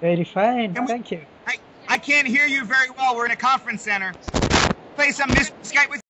Very fine, thank you. I can't hear you very well. We're in a conference center. Play some Skype with